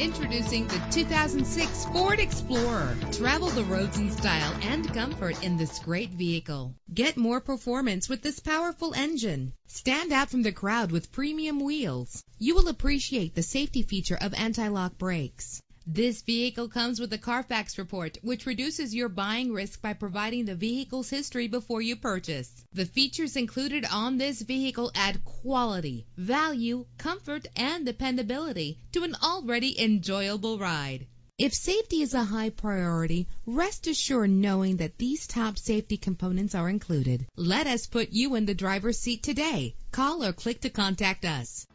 Introducing the 2006 Ford Explorer. Travel the roads in style and comfort in this great vehicle. Get more performance with this powerful engine. Stand out from the crowd with premium wheels. You will appreciate the safety feature of anti-lock brakes. This vehicle comes with a Carfax report, which reduces your buying risk by providing the vehicle's history before you purchase. The features included on this vehicle add quality, value, comfort, and dependability to an already enjoyable ride. If safety is a high priority, rest assured knowing that these top safety components are included. Let us put you in the driver's seat today. Call or click to contact us.